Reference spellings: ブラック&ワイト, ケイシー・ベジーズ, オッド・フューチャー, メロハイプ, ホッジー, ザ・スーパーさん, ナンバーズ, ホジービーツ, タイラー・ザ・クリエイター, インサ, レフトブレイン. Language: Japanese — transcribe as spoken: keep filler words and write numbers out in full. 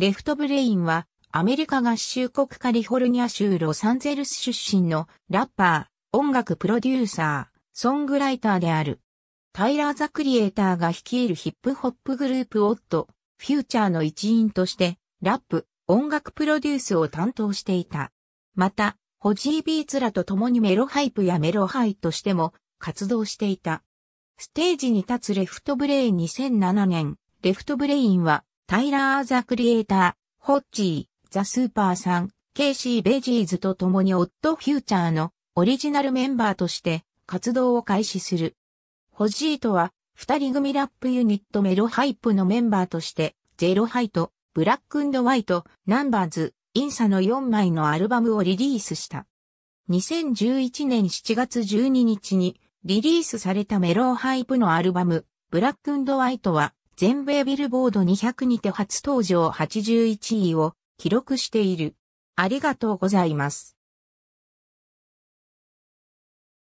レフトブレインは、アメリカ合衆国カリフォルニア州ロサンゼルス出身のラッパー、音楽プロデューサー、ソングライターである。タイラー・ザ・クリエイターが率いるヒップホップグループオッド・フューチャーの一員として、ラップ、音楽プロデュースを担当していた。また、ホジービーツらと共にメロハイプやメロハイとしても活動していた。ステージに立つレフトブレインにせんななねん、レフトブレインは、タイラー・ザ・クリエイター、ホッジー、ザ・スーパーさん、ケイシー・ベジーズと共にオッド・フューチャーのオリジナルメンバーとして活動を開始する。ホジーとは二人組ラップユニットメロハイプのメンバーとしてゼロハイとブラック&ワイト、ナンバーズ、インサのよんまいのアルバムをリリースした。にせんじゅういちねんしちがつじゅうににちにリリースされたメロハイプのアルバムブラック&ワイトは全米ビルボードにひゃくにて初登場はちじゅういちいを記録している。ありがとうございます。